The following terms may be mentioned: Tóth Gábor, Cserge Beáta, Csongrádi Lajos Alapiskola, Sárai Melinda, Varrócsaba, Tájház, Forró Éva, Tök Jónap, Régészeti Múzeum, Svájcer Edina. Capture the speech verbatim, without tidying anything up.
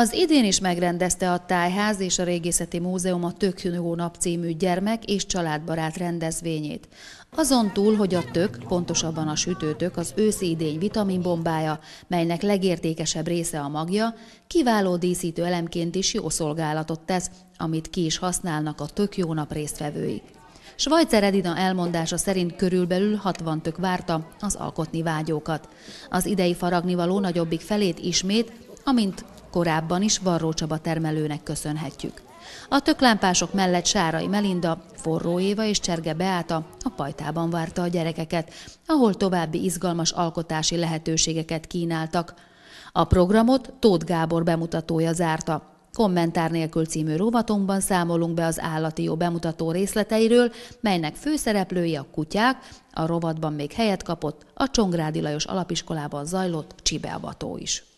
Az idén is megrendezte a Tájház és a Régészeti Múzeum a Tök Jónap című gyermek és családbarát rendezvényét. Azon túl, hogy a tök, pontosabban a sütőtök az őszi idény vitaminbombája, melynek legértékesebb része a magja, kiváló díszítő elemként is jó szolgálatot tesz, amit ki is használnak a Tök Jónap résztvevői. Svájcer Edina elmondása szerint körülbelül hatvan tök várta az alkotni vágyókat. Az idei faragnivaló nagyobbik felét ismét, amint korábban is Varrócsaba termelőnek köszönhetjük. A töklámpások mellett Sárai Melinda, Forró Éva és Cserge Beáta a Pajtában várta a gyerekeket, ahol további izgalmas alkotási lehetőségeket kínáltak. A programot Tóth Gábor bemutatója zárta. Kommentár nélkül című rovatunkban számolunk be az állati jó bemutató részleteiről, melynek főszereplői a kutyák, a rovatban még helyet kapott a Csongrádi Lajos Alapiskolában zajlott csibeavató is.